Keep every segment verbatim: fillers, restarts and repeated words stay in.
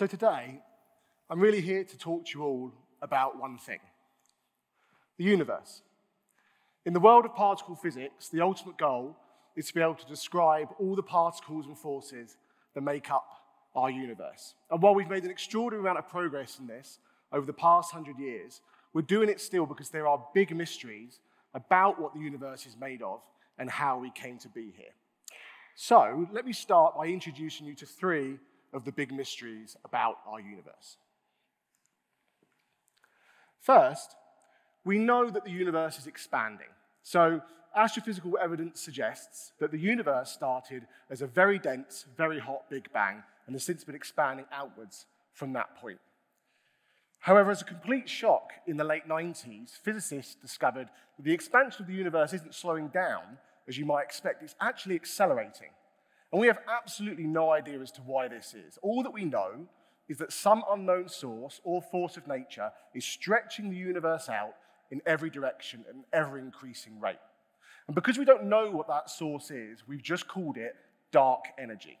So today, I'm really here to talk to you all about one thing: the universe. In the world of particle physics, the ultimate goal is to be able to describe all the particles and forces that make up our universe. And while we've made an extraordinary amount of progress in this over the past hundred years, we're doing it still because there are big mysteries about what the universe is made of and how we came to be here. So let me start by introducing you to three of the big mysteries about our universe. First, we know that the universe is expanding. So astrophysical evidence suggests that the universe started as a very dense, very hot Big Bang and has since been expanding outwards from that point. However, as a complete shock in the late nineties, physicists discovered that the expansion of the universe isn't slowing down, as you might expect, it's actually accelerating. And we have absolutely no idea as to why this is. All that we know is that some unknown source or force of nature is stretching the universe out in every direction at an ever-increasing rate. And because we don't know what that source is, we've just called it dark energy.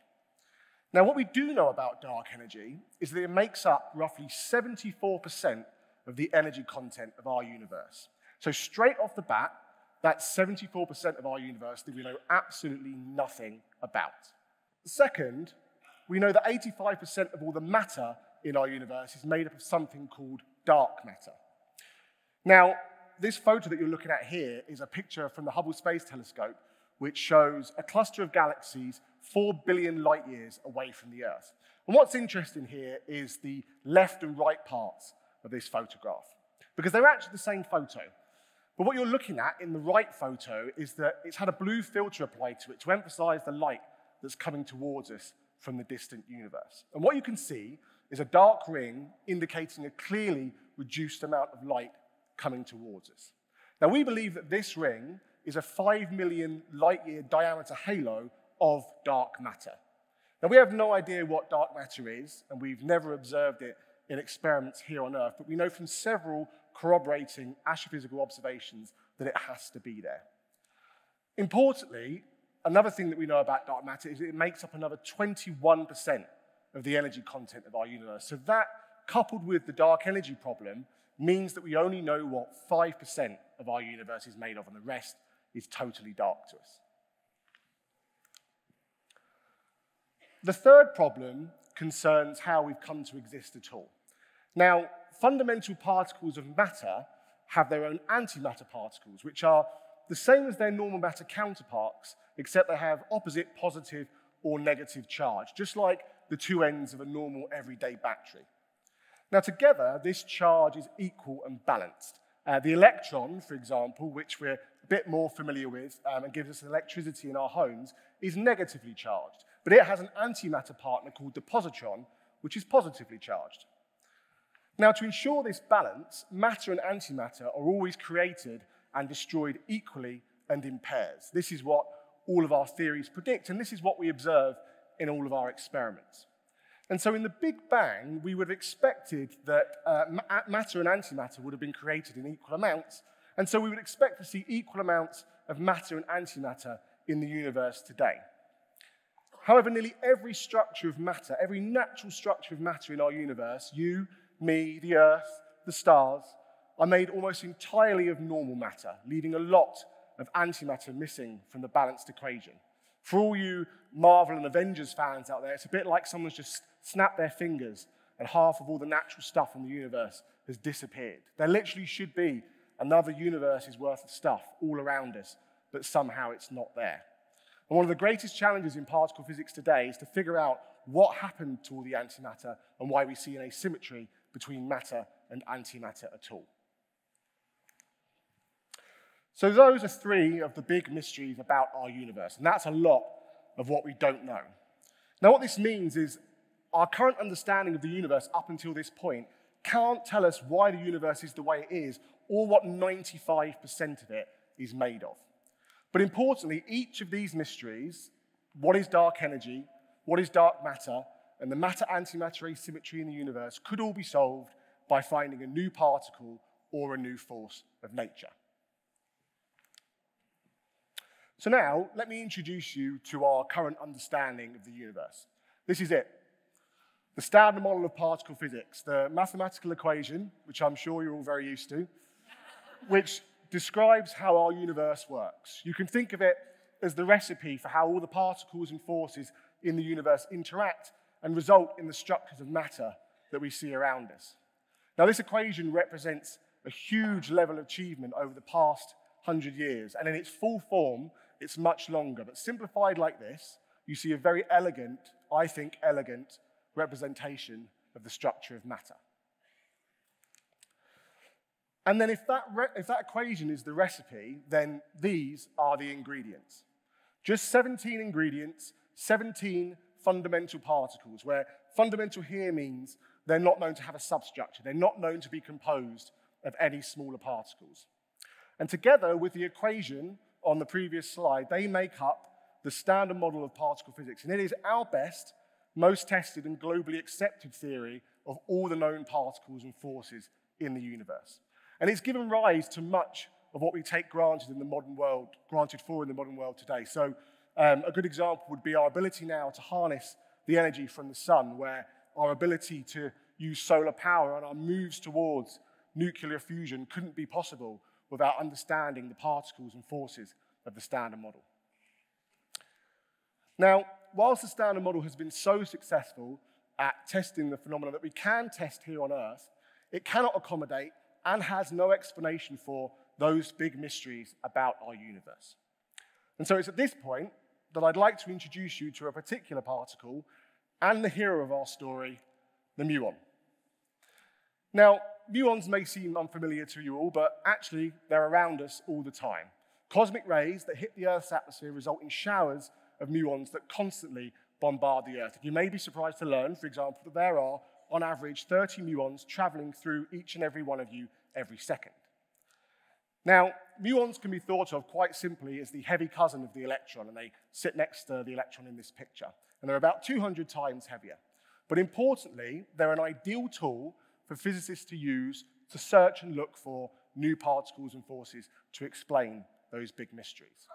Now, what we do know about dark energy is that it makes up roughly seventy-four percent of the energy content of our universe. So straight off the bat, that's seventy-four percent of our universe that we know absolutely nothing about. Second, we know that eighty-five percent of all the matter in our universe is made up of something called dark matter. Now, this photo that you're looking at here is a picture from the Hubble Space Telescope, which shows a cluster of galaxies four billion light years away from the Earth. And what's interesting here is the left and right parts of this photograph, because they're actually the same photo. But what you're looking at in the right photo is that it's had a blue filter applied to it to emphasize the light that's coming towards us from the distant universe. And what you can see is a dark ring indicating a clearly reduced amount of light coming towards us. Now, we believe that this ring is a five million light year diameter halo of dark matter. Now, we have no idea what dark matter is, and we've never observed it in experiments here on Earth, but we know from several corroborating astrophysical observations that it has to be there. Importantly, another thing that we know about dark matter is that it makes up another twenty-one percent of the energy content of our universe. So that, coupled with the dark energy problem, means that we only know what five percent of our universe is made of, and the rest is totally dark to us. The third problem concerns how we've come to exist at all. Now, fundamental particles of matter have their own antimatter particles, which are the same as their normal matter counterparts, except they have opposite positive or negative charge, just like the two ends of a normal everyday battery. Now, together, this charge is equal and balanced. Uh, the electron, for example, which we're a bit more familiar with um, and gives us electricity in our homes, is negatively charged, but it has an antimatter partner called the positron, which is positively charged. Now, to ensure this balance, matter and antimatter are always created and destroyed equally and in pairs. This is what all of our theories predict, and this is what we observe in all of our experiments. And so in the Big Bang, we would have expected that uh, matter and antimatter would have been created in equal amounts, and so we would expect to see equal amounts of matter and antimatter in the universe today. However, nearly every structure of matter, every natural structure of matter in our universe, you, me, the Earth, the stars, are made almost entirely of normal matter, leaving a lot of antimatter missing from the balanced equation. For all you Marvel and Avengers fans out there, it's a bit like someone's just snapped their fingers and half of all the natural stuff in the universe has disappeared. There literally should be another universe's worth of stuff all around us, but somehow it's not there. And one of the greatest challenges in particle physics today is to figure out what happened to all the antimatter and why we see an asymmetry between matter and antimatter at all. So those are three of the big mysteries about our universe, and that's a lot of what we don't know. Now, what this means is our current understanding of the universe up until this point can't tell us why the universe is the way it is or what ninety-five percent of it is made of. But importantly, each of these mysteries, what is dark energy, what is dark matter, and the matter-antimatter asymmetry in the universe, could all be solved by finding a new particle or a new force of nature. So now, let me introduce you to our current understanding of the universe. This is it. the Standard Model of particle physics, the mathematical equation, which I'm sure you're all very used to, which describes how our universe works. You can think of it as the recipe for how all the particles and forces in the universe interact and result in the structures of matter that we see around us. Now, this equation represents a huge level of achievement over the past hundred years, and in its full form, it's much longer. But simplified like this, you see a very elegant, I think elegant, representation of the structure of matter. And then if that, if that equation is the recipe, then these are the ingredients. Just seventeen ingredients, seventeen fundamental particles, where fundamental here means they're not known to have a substructure. They're not known to be composed of any smaller particles. And together with the equation on the previous slide, they make up the Standard Model of particle physics. And it is our best, most tested and globally accepted theory of all the known particles and forces in the universe. And it's given rise to much of what we take granted in the modern world, granted for in the modern world today. So um, a good example would be our ability now to harness the energy from the sun, where our ability to use solar power and our moves towards nuclear fusion couldn't be possible without understanding the particles and forces of the Standard Model. Now, whilst the Standard Model has been so successful at testing the phenomena that we can test here on Earth, it cannot accommodate and has no explanation for those big mysteries about our universe. And so it's at this point that I'd like to introduce you to a particular particle and the hero of our story, the muon. Now, muons may seem unfamiliar to you all, but actually they're around us all the time. Cosmic rays that hit the Earth's atmosphere result in showers of muons that constantly bombard the Earth. You may be surprised to learn, for example, that there are, on average, thirty muons traveling through each and every one of you every second. Now, muons can be thought of quite simply as the heavy cousin of the electron, and they sit next to the electron in this picture. And they're about two hundred times heavier. But importantly, they're an ideal tool for physicists to use to search and look for new particles and forces to explain those big mysteries.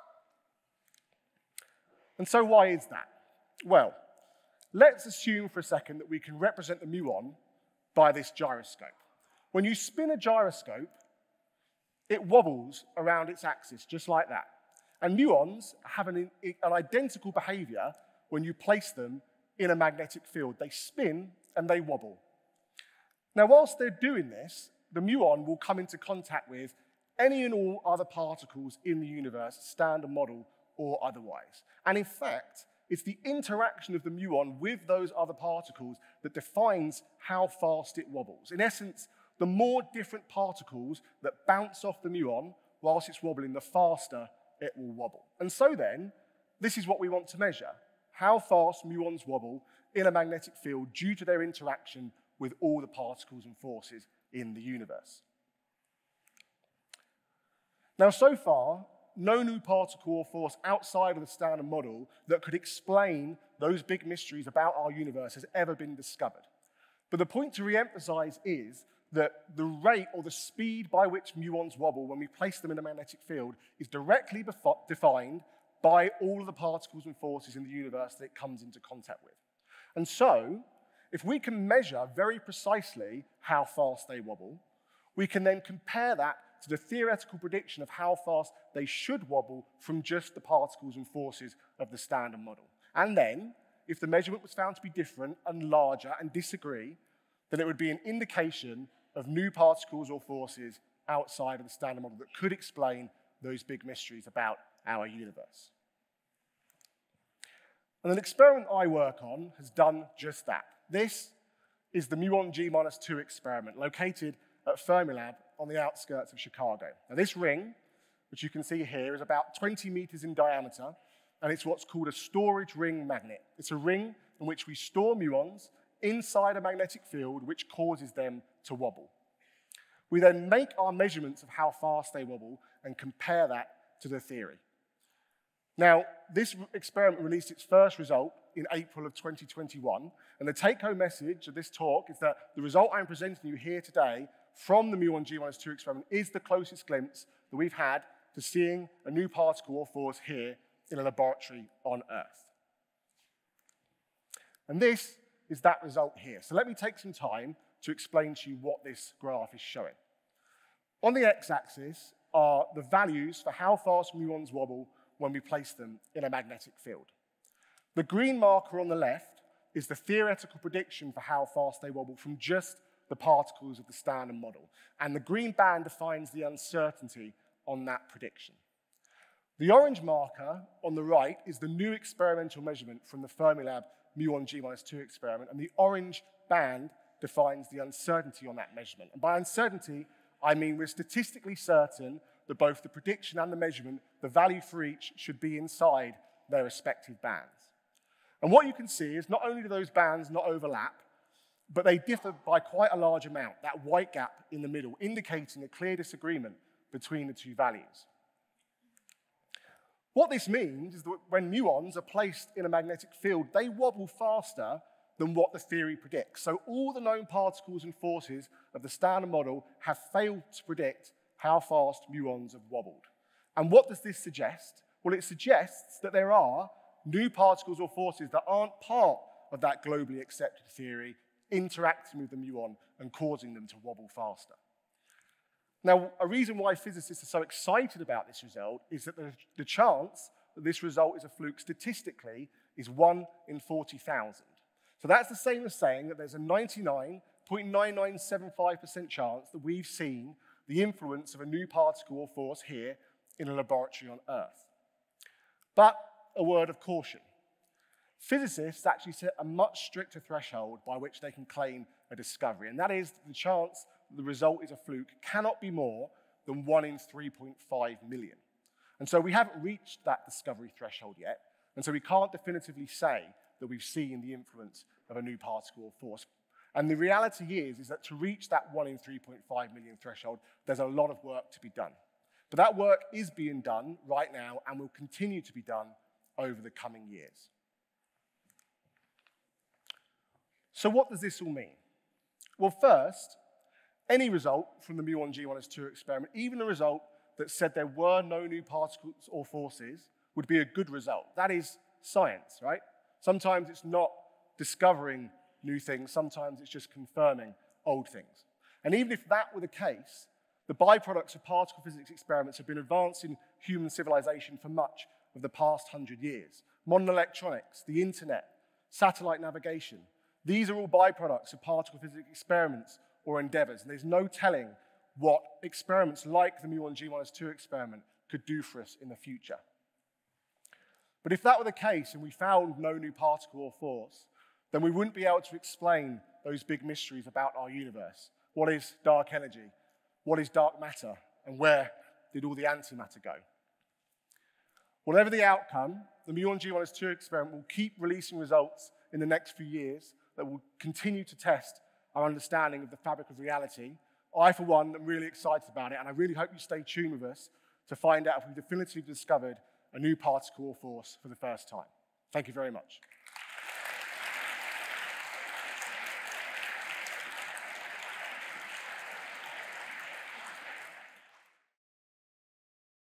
And so why is that? Well, let's assume for a second that we can represent the muon by this gyroscope. When you spin a gyroscope, it wobbles around its axis, just like that. And muons have an, an identical behavior when you place them in a magnetic field. They spin and they wobble. Now, whilst they're doing this, the muon will come into contact with any and all other particles in the universe, Standard Model or otherwise. And in fact, it's the interaction of the muon with those other particles that defines how fast it wobbles. In essence, the more different particles that bounce off the muon whilst it's wobbling, the faster it will wobble. And so then, this is what we want to measure: how fast muons wobble in a magnetic field due to their interaction with all the particles and forces in the universe. Now, so far, no new particle or force outside of the Standard Model that could explain those big mysteries about our universe has ever been discovered. But the point to re-emphasize is that the rate or the speed by which muons wobble when we place them in a magnetic field is directly defined by all of the particles and forces in the universe that it comes into contact with. And so, if we can measure very precisely how fast they wobble, we can then compare that to the theoretical prediction of how fast they should wobble from just the particles and forces of the Standard Model. And then, if the measurement was found to be different and larger and disagree, then it would be an indication of new particles or forces outside of the Standard Model that could explain those big mysteries about our universe. And an experiment I work on has done just that. This is the muon g two experiment, located at Fermilab on the outskirts of Chicago. Now, this ring, which you can see here, is about twenty meters in diameter, and it's what's called a storage ring magnet. It's a ring in which we store muons inside a magnetic field, which causes them to wobble. We then make our measurements of how fast they wobble and compare that to the theory. Now, this experiment released its first result in April of twenty twenty-one, and the take-home message of this talk is that the result I'm presenting you here today from the muon g two experiment is the closest glimpse that we've had to seeing a new particle or force here in a laboratory on Earth. And this is that result here. So let me take some time to explain to you what this graph is showing. On the x-axis are the values for how fast muons wobble when we place them in a magnetic field. The green marker on the left is the theoretical prediction for how fast they wobble from just the particles of the Standard Model. And the green band defines the uncertainty on that prediction. The orange marker on the right is the new experimental measurement from the Fermilab muon g minus two experiment, and the orange band defines the uncertainty on that measurement. And by uncertainty, I mean we're statistically certain that both the prediction and the measurement, the value for each, should be inside their respective bands. And what you can see is not only do those bands not overlap, but they differ by quite a large amount, that white gap in the middle, indicating a clear disagreement between the two values. What this means is that when muons are placed in a magnetic field, they wobble faster than what the theory predicts. So all the known particles and forces of the Standard Model have failed to predict how fast muons have wobbled. And what does this suggest? Well, it suggests that there are new particles or forces that aren't part of that globally accepted theory interacting with the muon and causing them to wobble faster. Now, a reason why physicists are so excited about this result is that the, the chance that this result is a fluke statistically is one in forty thousand. So that's the same as saying that there's a ninety-nine point nine nine seven five percent chance that we've seen the influence of a new particle or force here in a laboratory on Earth. But a word of caution. Physicists actually set a much stricter threshold by which they can claim a discovery, and that is the chance the result is a fluke cannot be more than one in three point five million. And so we haven't reached that discovery threshold yet, and so we can't definitively say that we've seen the influence of a new particle or force. And the reality is, is that to reach that one in three point five million threshold, there's a lot of work to be done. But that work is being done right now and will continue to be done over the coming years. So what does this all mean? Well, first, any result from the muon g minus two experiment, even a result that said there were no new particles or forces, would be a good result. That is science, right? Sometimes it's not discovering new things. Sometimes it's just confirming old things. And even if that were the case, the byproducts of particle physics experiments have been advancing human civilization for much of the past hundred years. Modern electronics, the internet, satellite navigation, these are all byproducts of particle physics experiments or endeavors, and there's no telling what experiments like the muon g minus two experiment could do for us in the future. But if that were the case and we found no new particle or force, then we wouldn't be able to explain those big mysteries about our universe. What is dark energy? What is dark matter? And where did all the antimatter go? Whatever the outcome, the muon g minus two experiment will keep releasing results in the next few years that will continue to test our understanding of the fabric of reality. I, for one, am really excited about it, and I really hope you stay tuned with us to find out if we've definitively discovered a new particle or force for the first time. Thank you very much.